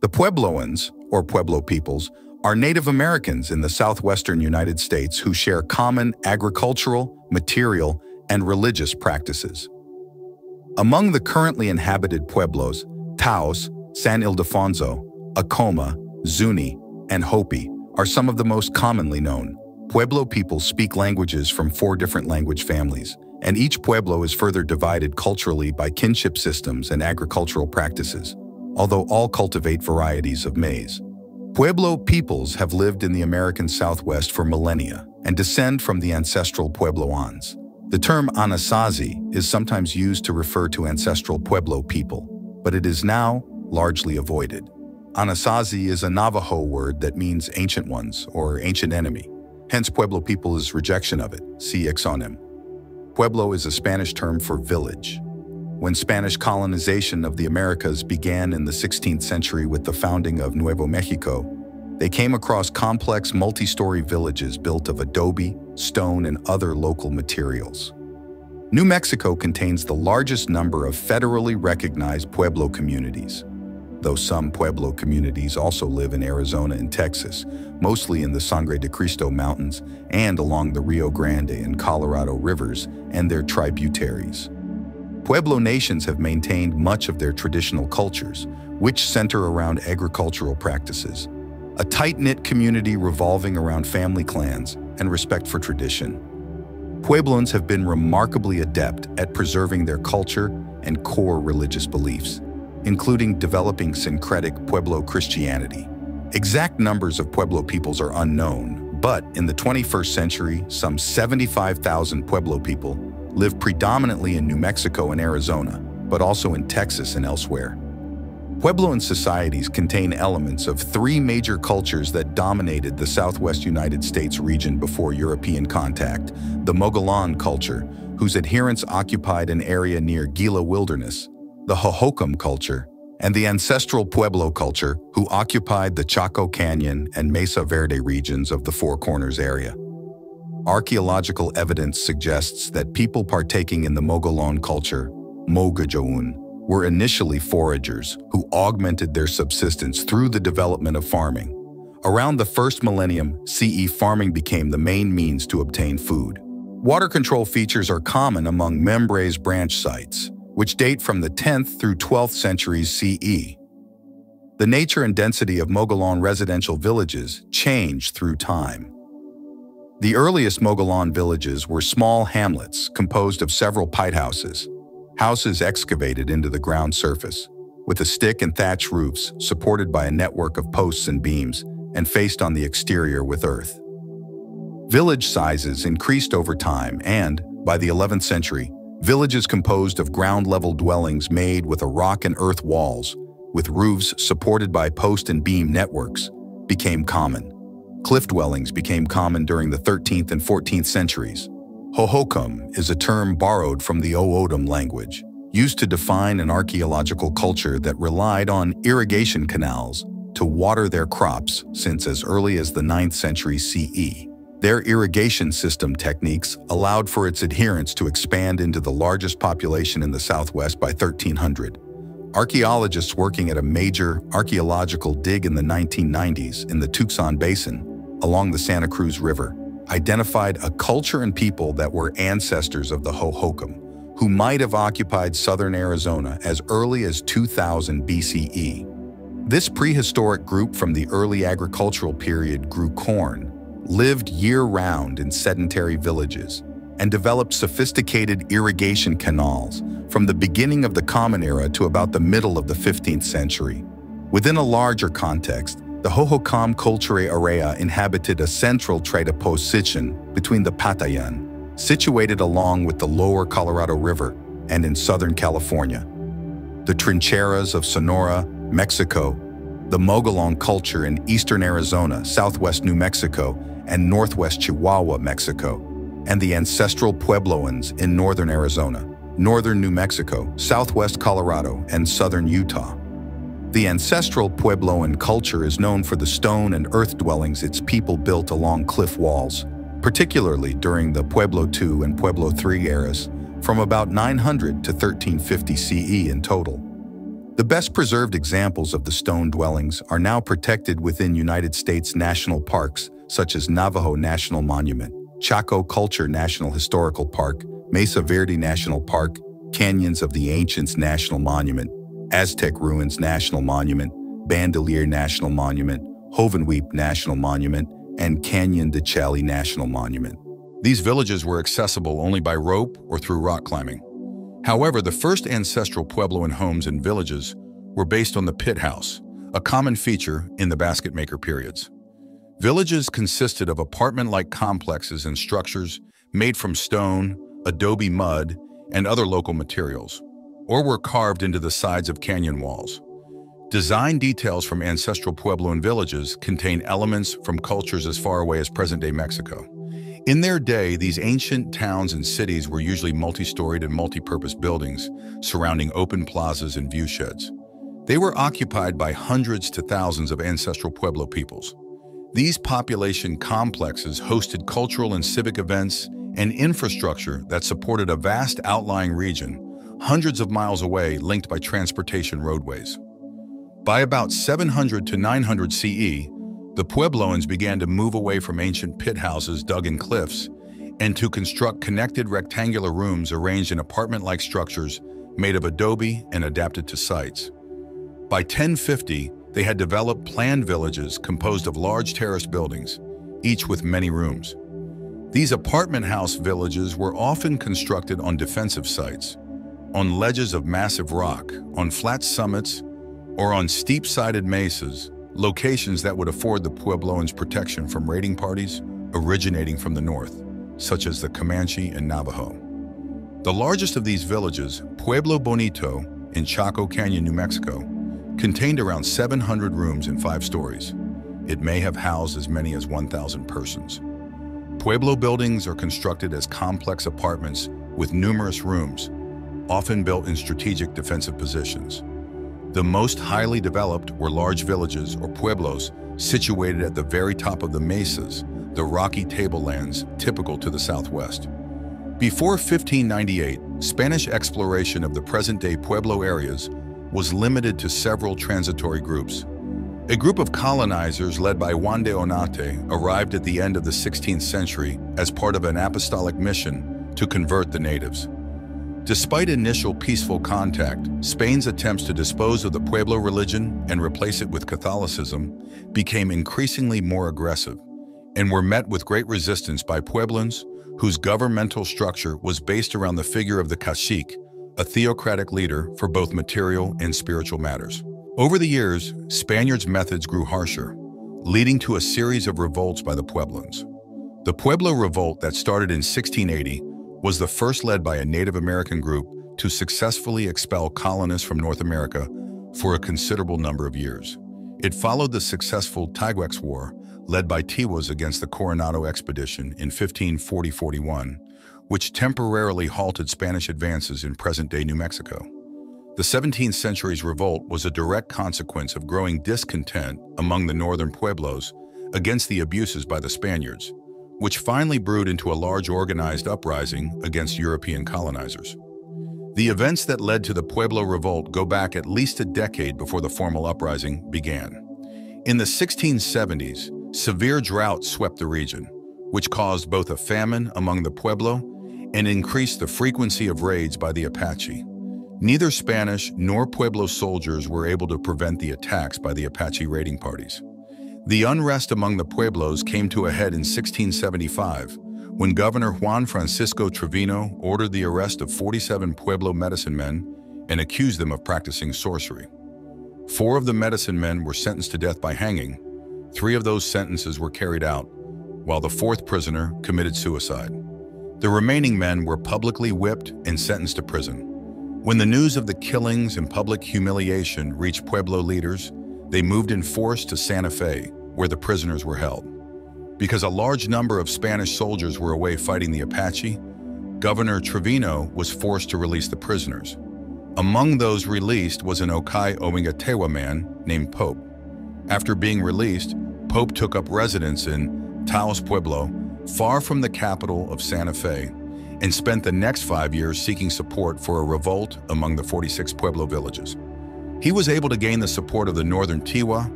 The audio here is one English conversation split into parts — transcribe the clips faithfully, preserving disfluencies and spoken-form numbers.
The Puebloans, or Pueblo peoples, are Native Americans in the southwestern United States who share common agricultural, material, and religious practices. Among the currently inhabited Pueblos, Taos, San Ildefonso, Acoma, Zuni, and Hopi are some of the most commonly known. Pueblo people speak languages from four different language families, and each Pueblo is further divided culturally by kinship systems and agricultural practices, although all cultivate varieties of maize. Pueblo peoples have lived in the American Southwest for millennia and descend from the ancestral Puebloans. The term Anasazi is sometimes used to refer to ancestral Pueblo people, but it is now largely avoided. Anasazi is a Navajo word that means ancient ones or ancient enemy. Hence, Pueblo people is rejection of it, see exonym. Pueblo is a Spanish term for village. When Spanish colonization of the Americas began in the sixteenth century with the founding of Nuevo Mexico, they came across complex multi-story villages built of adobe, stone, and other local materials. New Mexico contains the largest number of federally recognized Pueblo communities, though some Pueblo communities also live in Arizona and Texas, mostly in the Sangre de Cristo Mountains and along the Rio Grande and Colorado rivers and their tributaries. Pueblo nations have maintained much of their traditional cultures, which center around agricultural practices, a tight-knit community revolving around family clans and respect for tradition. Puebloans have been remarkably adept at preserving their culture and core religious beliefs, including developing syncretic Pueblo Christianity. Exact numbers of Pueblo peoples are unknown, but in the twenty-first century, some seventy-five thousand Pueblo people live predominantly in New Mexico and Arizona, but also in Texas and elsewhere. Puebloan societies contain elements of three major cultures that dominated the Southwest United States region before European contact: the Mogollon culture, whose adherents occupied an area near Gila Wilderness, the Hohokam culture, and the ancestral Pueblo culture, who occupied the Chaco Canyon and Mesa Verde regions of the Four Corners area. Archaeological evidence suggests that people partaking in the Mogollon culture, Mogollon, were initially foragers who augmented their subsistence through the development of farming. Around the first millennium C E, farming became the main means to obtain food. Water control features are common among Membrase branch sites, which date from the tenth through twelfth centuries C E. The nature and density of Mogollon residential villages changed through time. The earliest Mogollon villages were small hamlets composed of several pite houses, houses excavated into the ground surface, with a stick and thatch roofs supported by a network of posts and beams and faced on the exterior with earth. Village sizes increased over time and, by the eleventh century, villages composed of ground-level dwellings made with a rock and earth walls, with roofs supported by post and beam networks, became common. Cliff dwellings became common during the thirteenth and fourteenth centuries. Hohokam is a term borrowed from the O'odham language, used to define an archaeological culture that relied on irrigation canals to water their crops since as early as the ninth century C E. Their irrigation system techniques allowed for its adherents to expand into the largest population in the Southwest by thirteen hundred. Archaeologists working at a major archaeological dig in the nineteen nineties in the Tucson Basin, along the Santa Cruz River, identified a culture and people that were ancestors of the Hohokam, who might have occupied southern Arizona as early as two thousand B C E. This prehistoric group from the early agricultural period grew corn, lived year-round in sedentary villages, and developed sophisticated irrigation canals from the beginning of the Common Era to about the middle of the fifteenth century. Within a larger context, the Hohokam culture area inhabited a central trade position between the Patayan, situated along with the lower Colorado River and in Southern California, the trincheras of Sonora, Mexico, the Mogollon culture in eastern Arizona, southwest New Mexico, and northwest Chihuahua, Mexico, and the ancestral Puebloans in northern Arizona, northern New Mexico, southwest Colorado, and southern Utah. The ancestral Puebloan culture is known for the stone and earth dwellings its people built along cliff walls, particularly during the Pueblo two and Pueblo three eras, from about nine hundred to thirteen fifty C E in total. The best preserved examples of the stone dwellings are now protected within United States national parks such as Navajo National Monument, Chaco Culture National Historical Park, Mesa Verde National Park, Canyons of the Ancients National Monument, Aztec Ruins National Monument, Bandelier National Monument, Hovenweep National Monument, and Canyon de Chelly National Monument. These villages were accessible only by rope or through rock climbing. However, the first ancestral Puebloan homes and villages were based on the pit house, a common feature in the basket maker periods. Villages consisted of apartment-like complexes and structures made from stone, adobe mud, and other local materials, or were carved into the sides of canyon walls. Design details from ancestral Puebloan villages contain elements from cultures as far away as present-day Mexico. In their day, these ancient towns and cities were usually multi-storied and multi-purpose buildings surrounding open plazas and viewsheds. They were occupied by hundreds to thousands of ancestral Pueblo peoples. These population complexes hosted cultural and civic events and infrastructure that supported a vast outlying region, hundreds of miles away, linked by transportation roadways. By about seven hundred to nine hundred C E, the Puebloans began to move away from ancient pit houses dug in cliffs and to construct connected rectangular rooms arranged in apartment-like structures made of adobe and adapted to sites. By ten fifty, they had developed planned villages composed of large terrace buildings, each with many rooms. These apartment house villages were often constructed on defensive sites, on ledges of massive rock, on flat summits, or on steep-sided mesas, locations that would afford the Puebloans protection from raiding parties originating from the north, such as the Comanche and Navajo. The largest of these villages, Pueblo Bonito in Chaco Canyon, New Mexico, contained around seven hundred rooms in five stories. It may have housed as many as one thousand persons. Pueblo buildings are constructed as complex apartments with numerous rooms, often built in strategic defensive positions. The most highly developed were large villages or pueblos situated at the very top of the mesas, the rocky tablelands typical to the southwest. Before fifteen ninety-eight, Spanish exploration of the present-day Pueblo areas was limited to several transitory groups. A group of colonizers led by Juan de Onate arrived at the end of the sixteenth century as part of an apostolic mission to convert the natives. Despite initial peaceful contact, Spain's attempts to dispose of the Pueblo religion and replace it with Catholicism became increasingly more aggressive and were met with great resistance by Puebloans whose governmental structure was based around the figure of the cacique, a theocratic leader for both material and spiritual matters. Over the years, Spaniards' methods grew harsher, leading to a series of revolts by the Puebloans. The Pueblo Revolt that started in sixteen eighty was the first led by a Native American group to successfully expel colonists from North America for a considerable number of years. It followed the successful Tigwex War, led by Tewas against the Coronado expedition in fifteen forty to forty-one, which temporarily halted Spanish advances in present-day New Mexico. The seventeenth century's revolt was a direct consequence of growing discontent among the northern Pueblos against the abuses by the Spaniards, which finally brewed into a large organized uprising against European colonizers. The events that led to the Pueblo Revolt go back at least a decade before the formal uprising began. In the sixteen seventies, severe drought swept the region, which caused both a famine among the Pueblo and increased the frequency of raids by the Apache. Neither Spanish nor Pueblo soldiers were able to prevent the attacks by the Apache raiding parties. The unrest among the Pueblos came to a head in sixteen seventy-five, when Governor Juan Francisco Trevino ordered the arrest of forty-seven Pueblo medicine men and accused them of practicing sorcery. Four of the medicine men were sentenced to death by hanging. Three of those sentences were carried out, while the fourth prisoner committed suicide. The remaining men were publicly whipped and sentenced to prison. When the news of the killings and public humiliation reached Pueblo leaders, they moved in force to Santa Fe, where the prisoners were held. Because a large number of Spanish soldiers were away fighting the Apache, Governor Trevino was forced to release the prisoners. Among those released was an Okai Omegatewa man named Pope. After being released, Pope took up residence in Taos Pueblo, far from the capital of Santa Fe, and spent the next five years seeking support for a revolt among the forty-six Pueblo villages. He was able to gain the support of the northern Tiwa,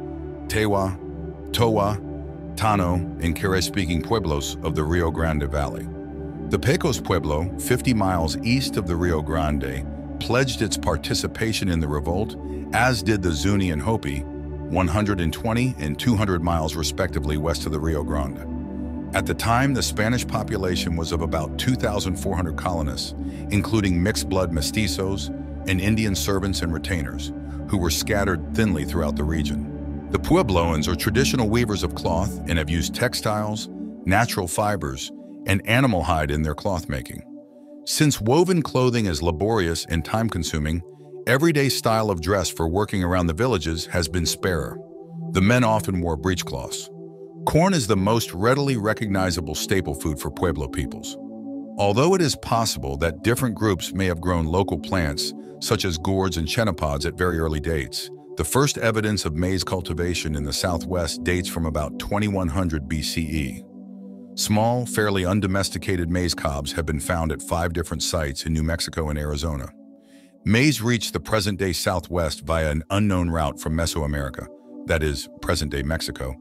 Tewa, Towa, Tano, and Kare-speaking Pueblos of the Rio Grande Valley. The Pecos Pueblo, fifty miles east of the Rio Grande, pledged its participation in the revolt, as did the Zuni and Hopi, one hundred twenty and two hundred miles respectively west of the Rio Grande. At the time, the Spanish population was of about two thousand four hundred colonists, including mixed-blood mestizos and Indian servants and retainers, who were scattered thinly throughout the region. The Puebloans are traditional weavers of cloth and have used textiles, natural fibers, and animal hide in their cloth making. Since woven clothing is laborious and time-consuming, everyday style of dress for working around the villages has been sparer. The men often wore breechcloths. Corn is the most readily recognizable staple food for Pueblo peoples. Although it is possible that different groups may have grown local plants, such as gourds and chenopods at very early dates, the first evidence of maize cultivation in the southwest dates from about twenty-one hundred B C E. Small, fairly undomesticated maize cobs have been found at five different sites in New Mexico and Arizona. Maize reached the present-day Southwest via an unknown route from Mesoamerica, that is, present-day Mexico,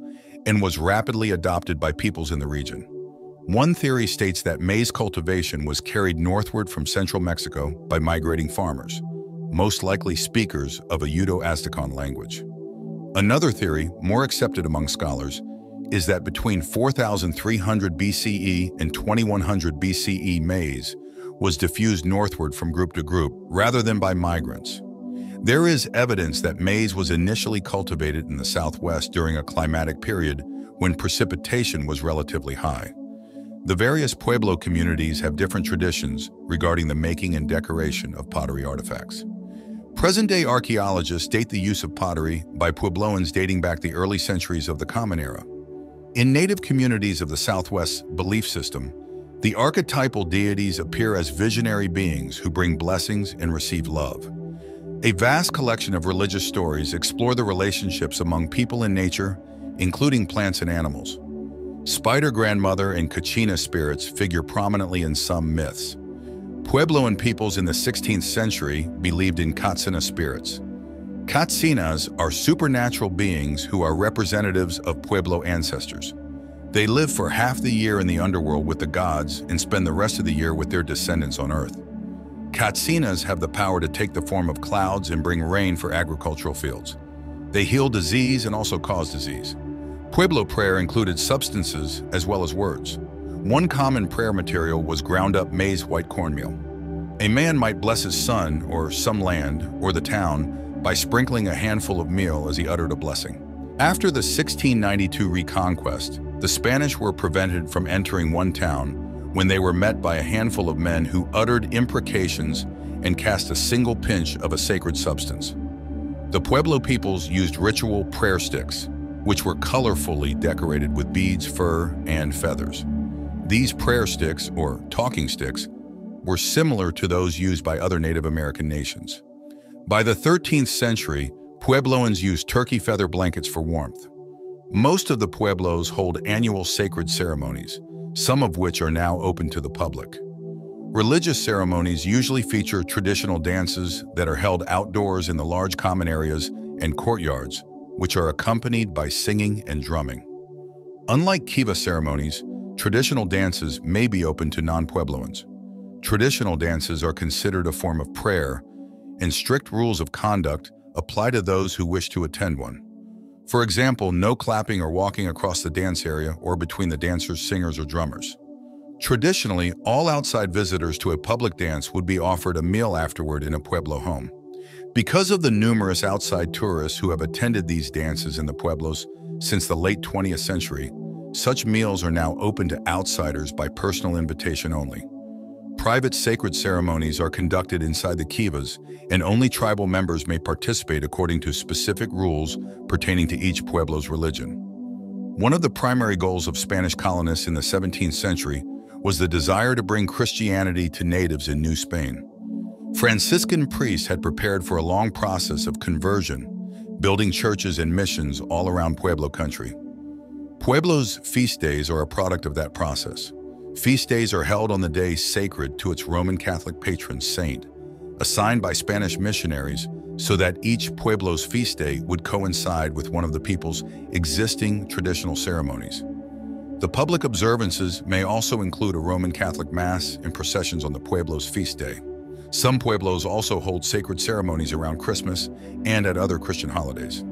and was rapidly adopted by peoples in the region. One theory states that maize cultivation was carried northward from central Mexico by migrating farmers, most likely speakers of a Udo-Aztecan language. Another theory, more accepted among scholars, is that between four thousand three hundred B C E and twenty-one hundred B C E maize was diffused northward from group to group rather than by migrants. There is evidence that maize was initially cultivated in the southwest during a climatic period when precipitation was relatively high. The various Pueblo communities have different traditions regarding the making and decoration of pottery artifacts. Present-day archaeologists date the use of pottery by Puebloans dating back the early centuries of the Common Era. In native communities of the Southwest belief system, the archetypal deities appear as visionary beings who bring blessings and receive love. A vast collection of religious stories explore the relationships among people and nature, including plants and animals. Spider grandmother and Katsina spirits figure prominently in some myths. Puebloan peoples in the sixteenth century believed in Katsina spirits. Katsinas are supernatural beings who are representatives of Pueblo ancestors. They live for half the year in the underworld with the gods and spend the rest of the year with their descendants on earth. Katsinas have the power to take the form of clouds and bring rain for agricultural fields. They heal disease and also cause disease. Pueblo prayer included substances as well as words. One common prayer material was ground up maize white cornmeal. A man might bless his son or some land or the town by sprinkling a handful of meal as he uttered a blessing. After the sixteen ninety-two reconquest, the Spanish were prevented from entering one town when they were met by a handful of men who uttered imprecations and cast a single pinch of a sacred substance. The Pueblo peoples used ritual prayer sticks, which were colorfully decorated with beads, fur, and feathers. These prayer sticks, or talking sticks, were similar to those used by other Native American nations. By the thirteenth century, Puebloans used turkey feather blankets for warmth. Most of the Pueblos hold annual sacred ceremonies, some of which are now open to the public. Religious ceremonies usually feature traditional dances that are held outdoors in the large common areas and courtyards, which are accompanied by singing and drumming. Unlike kiva ceremonies, traditional dances may be open to non-Puebloans. Traditional dances are considered a form of prayer, and strict rules of conduct apply to those who wish to attend one. For example, no clapping or walking across the dance area or between the dancers, singers, or drummers. Traditionally, all outside visitors to a public dance would be offered a meal afterward in a Pueblo home. Because of the numerous outside tourists who have attended these dances in the Pueblos since the late twentieth century, such meals are now open to outsiders by personal invitation only. Private sacred ceremonies are conducted inside the kivas, and only tribal members may participate according to specific rules pertaining to each Pueblo's religion. One of the primary goals of Spanish colonists in the seventeenth century was the desire to bring Christianity to natives in New Spain. Franciscan priests had prepared for a long process of conversion, building churches and missions all around Pueblo country. Pueblo's feast days are a product of that process. Feast days are held on the day sacred to its Roman Catholic patron saint, assigned by Spanish missionaries so that each Pueblo's feast day would coincide with one of the people's existing traditional ceremonies. The public observances may also include a Roman Catholic Mass and processions on the Pueblo's feast day. Some Pueblos also hold sacred ceremonies around Christmas and at other Christian holidays.